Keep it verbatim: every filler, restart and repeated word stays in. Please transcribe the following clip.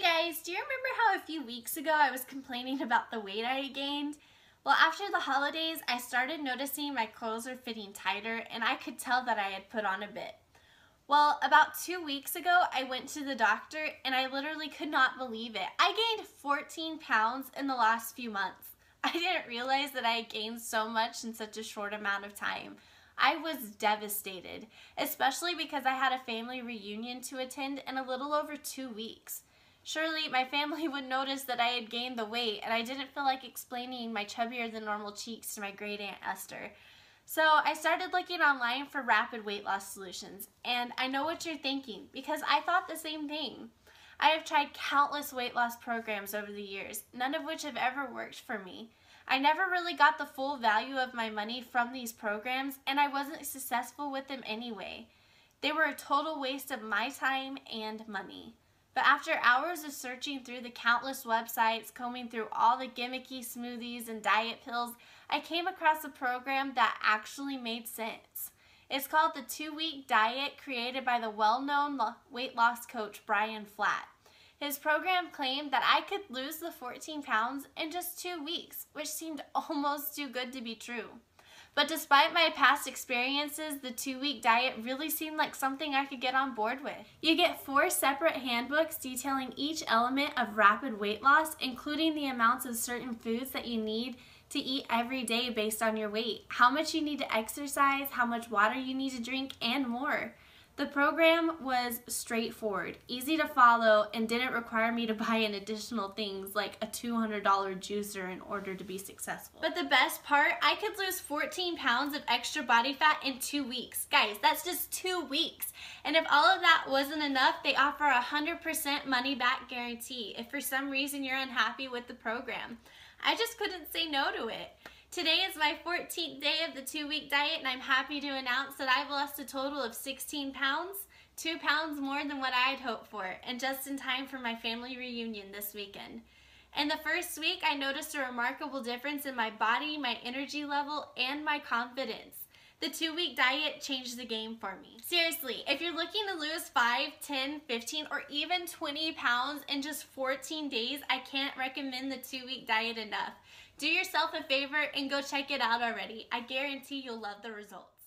Hey guys, do you remember how a few weeks ago I was complaining about the weight I gained? Well, after the holidays, I started noticing my clothes were fitting tighter and I could tell that I had put on a bit. Well, about two weeks ago, I went to the doctor and I literally could not believe it. I gained fourteen pounds in the last few months. I didn't realize that I had gained so much in such a short amount of time. I was devastated, especially because I had a family reunion to attend in a little over two weeks. Surely my family would notice that I had gained the weight, and I didn't feel like explaining my chubbier than normal cheeks to my great aunt Esther. So I started looking online for rapid weight loss solutions, and I know what you're thinking because I thought the same thing. I have tried countless weight loss programs over the years, none of which have ever worked for me. I never really got the full value of my money from these programs, and I wasn't successful with them anyway. They were a total waste of my time and money. But after hours of searching through the countless websites, combing through all the gimmicky smoothies and diet pills, I came across a program that actually made sense. It's called the Two Week Diet, created by the well-known weight loss coach Brian Flatt. His program claimed that I could lose the fourteen pounds in just two weeks, which seemed almost too good to be true. But despite my past experiences, the two-week diet really seemed like something I could get on board with. You get four separate handbooks detailing each element of rapid weight loss, including the amounts of certain foods that you need to eat every day based on your weight, how much you need to exercise, how much water you need to drink, and more. The program was straightforward, easy to follow, and didn't require me to buy in additional things like a two hundred dollar juicer in order to be successful. But the best part, I could lose fourteen pounds of extra body fat in two weeks. Guys, that's just two weeks. And if all of that wasn't enough, they offer a one hundred percent money back guarantee if for some reason you're unhappy with the program. I just couldn't say no to it. Today is my fourteenth day of the two-week diet, and I'm happy to announce that I've lost a total of sixteen pounds, two pounds more than what I'd hoped for, and just in time for my family reunion this weekend. In the first week, I noticed a remarkable difference in my body, my energy level, and my confidence. The two-week diet changed the game for me. Seriously, if you're looking to lose five, ten, fifteen, or even twenty pounds in just fourteen days, I can't recommend the two-week diet enough. Do yourself a favor and go check it out already. I guarantee you'll love the results.